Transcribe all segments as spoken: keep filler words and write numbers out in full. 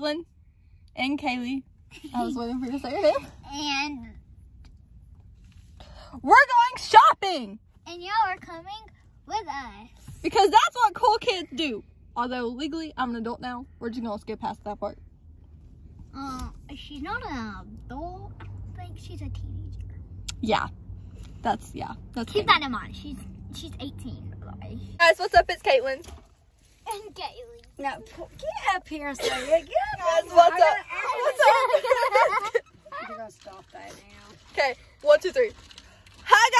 Kaitlan and Kaylee. I was waiting for you to say your name. And we're going shopping. And y'all are coming with us. Because that's what cool kids do. Although legally, I'm an adult now. We're just gonna skip past that part. Uh, she's not an adult. I think she's a teenager. Yeah, that's yeah. That's keep that in mind. She's she's eighteen. Guys, right, so what's up? It's Kaitlan. And Kaylee. No, get up here, so get up. Guys, what's up? What's up? We're gonna stop that now. Okay, one, two, three. Hi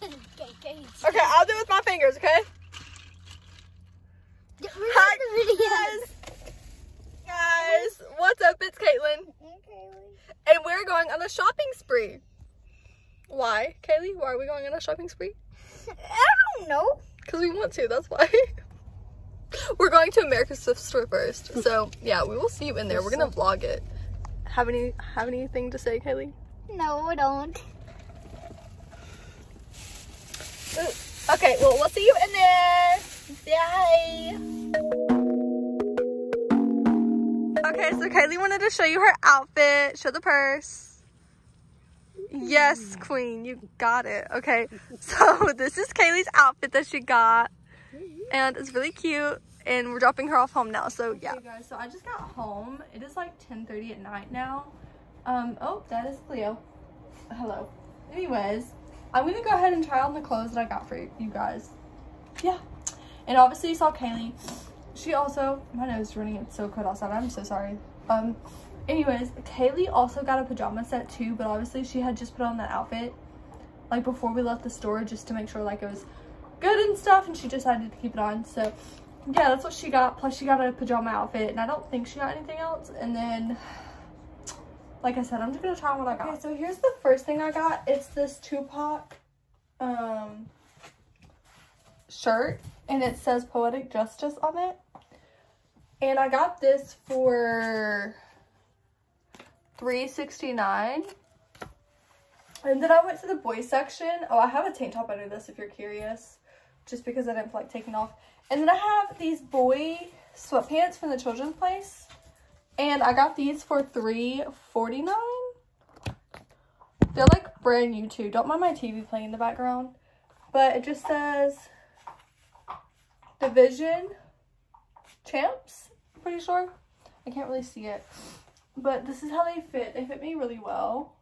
guys. Okay, I'll do it with my fingers. Okay. Hi guys. Guys, what's up? It's Kaitlan. And Kaylee. And we're going on a shopping spree. Why, Kaylee? Why are we going on a shopping spree? I don't know. Because we want to. That's why. We're going to America's Thrift Store first, so yeah, we will see you in there. We're gonna vlog it. Have any have anything to say, Kaylee? No, I don't. Ooh. Okay, well, we'll see you in there. Bye. Okay, so Kaylee wanted to show you her outfit. Show the purse. Yes, queen, you got it. Okay, so this is Kaylee's outfit that she got. And it's really cute, and we're dropping her off home now, so yeah. Okay, guys, so I just got home. It is like ten thirty at night now. Um, oh, that is Cleo. Hello. Anyways, I'm gonna go ahead and try on the clothes that I got for you guys. Yeah. And obviously you saw Kaylee. She also, my nose is running, it's so cold outside, I'm so sorry. Um, anyways, Kaylee also got a pajama set too, but obviously she had just put on that outfit, like before we left the store, just to make sure like it was good and stuff, and she decided to keep it on. So yeah, that's what she got. Plus she got a pajama outfit, and I don't think she got anything else. And then like I said, I'm just gonna try on what I got. Okay, so here's the first thing I got. It's this Tupac um shirt, and it says Poetic Justice on it, and I got this for three sixty-nine. And then I went to the boys section. Oh, I have a tank top under this if you're curious, just because I didn't feel like taking off. And then I have these boy sweatpants from the children's place, and I got these for three forty-nine. They're like brand new too. Don't mind my T V playing in the background, but it just says Division Champs, I'm pretty sure. I can't really see it, but this is how they fit. They fit me really well.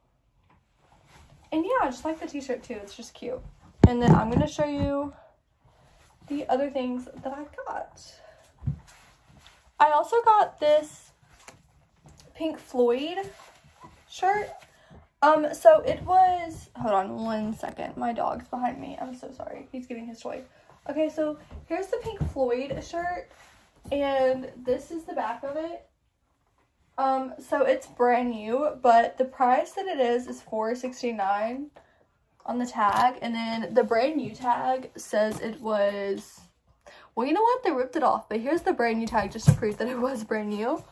And yeah, I just like the t-shirt too. It's just cute. And then I'm going to show you the other things that I got. I also got this Pink Floyd shirt. Um, so it was, hold on one second. My dog's behind me. I'm so sorry. He's getting his toy. Okay, so here's the Pink Floyd shirt, and this is the back of it. Um, so it's brand new, but the price that it is is four sixty-nine on the tag, and then the brand new tag says it was, well, you know what, they ripped it off, but here's the brand new tag just to prove that it was brand new.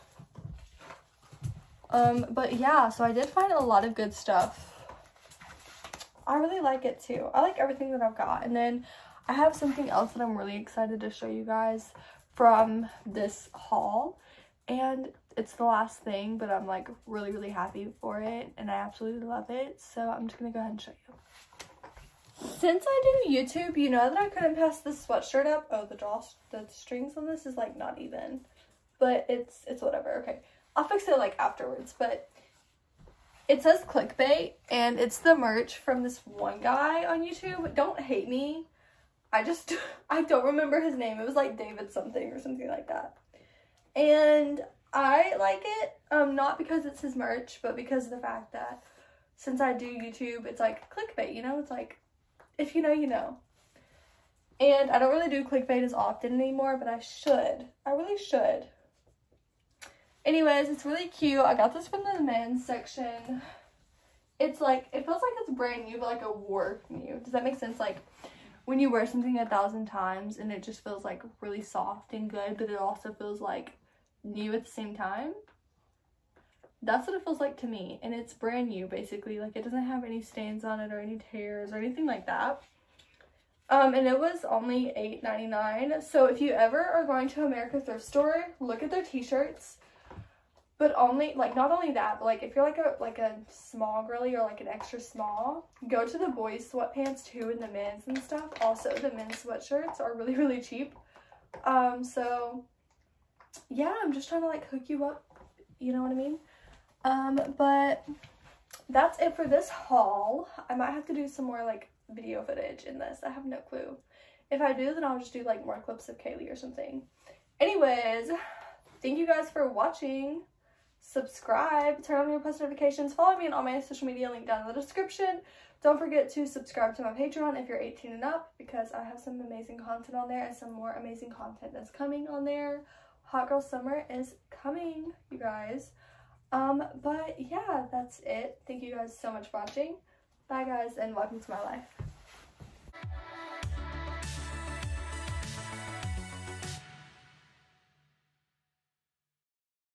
Um, but yeah, so I did find a lot of good stuff. I really like it too. I like everything that I've got. And then I have something else that I'm really excited to show you guys from this haul, and it's the last thing, but I'm like really really happy for it, and I absolutely love it, so I'm just gonna go ahead and show you. Since I do YouTube, you know that I couldn't pass this sweatshirt up. Oh, the draw the strings on this is like not even, but it's it's whatever. Okay, I'll fix it like afterwards. But it says Clickbait, and it's the merch from this one guy on YouTube. Don't hate me, I just I don't remember his name. It was like David something or something like that, and I like it, um, not because it's his merch, but because of the fact that since I do YouTube, it's like clickbait, you know? It's like, if you know, you know. And I don't really do clickbait as often anymore, but I should. I really should. Anyways, it's really cute. I got this from the men's section. It's like, it feels like it's brand new, but like a war new. Does that make sense? Like, when you wear something a thousand times and it just feels like really soft and good, but it also feels like new at the same time. That's what it feels like to me, and it's brand new basically. Like, it doesn't have any stains on it or any tears or anything like that. Um and it was only eight ninety-nine. So if you ever are going to America Thrift Store, look at their t-shirts. But only, like, not only that, but, like, if you're, like, a like a small girly or, like, an extra small, go to the boys' sweatpants, too, and the men's and stuff. Also, the men's sweatshirts are really, really cheap. Um, so, yeah, I'm just trying to, like, hook you up, you know what I mean? Um, but that's it for this haul. I might have to do some more, like, video footage in this. I have no clue. If I do, then I'll just do, like, more clips of Kaylee or something. Anyways, thank you guys for watching. Subscribe, turn on your post notifications, follow me on all my social media linked down in the description. Don't forget to subscribe to my Patreon if you're eighteen and up, because I have some amazing content on there and some more amazing content that's coming on there. Hot Girl Summer is coming, you guys. Um, but yeah, that's it. Thank you guys so much for watching. Bye guys, and welcome to my life.